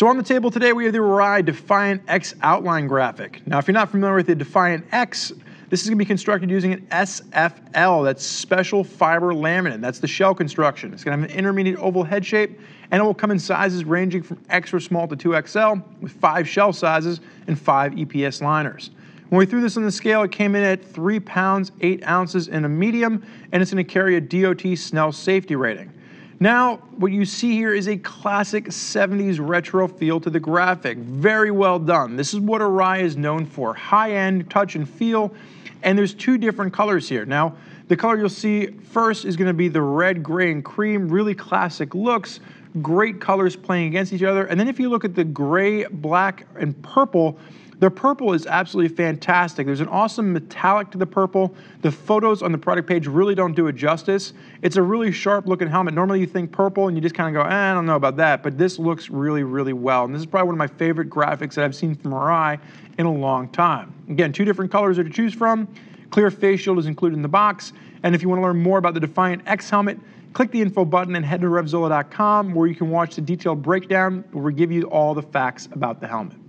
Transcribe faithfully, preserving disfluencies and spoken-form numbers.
So on the table today, we have the Arai Defiant X outline graphic. Now, if you're not familiar with the Defiant X, this is going to be constructed using an S F L, that's special fiber laminate. That's the shell construction. It's going to have an intermediate oval head shape, and it will come in sizes ranging from extra small to two X L, with five shell sizes and five E P S liners. When we threw this on the scale, it came in at three pounds, eight ounces in a medium, and it's going to carry a D O T Snell safety rating. Now, what you see here is a classic seventies retro feel to the graphic. Very well done. This is what Arai is known for, high-end touch and feel. And there's two different colors here. Now, the color you'll see first is gonna be the red, gray, and cream, really classic looks, great colors playing against each other. And then if you look at the gray, black, and purple, the purple is absolutely fantastic. There's an awesome metallic to the purple. The photos on the product page really don't do it justice. It's a really sharp looking helmet. Normally you think purple and you just kind of go, eh, I don't know about that, but this looks really, really well. And this is probably one of my favorite graphics that I've seen from Arai in a long time. Again, two different colors are to choose from. Clear face shield is included in the box. And if you want to learn more about the Defiant X helmet, click the info button and head to RevZilla dot com, where you can watch the detailed breakdown where we give you all the facts about the helmet.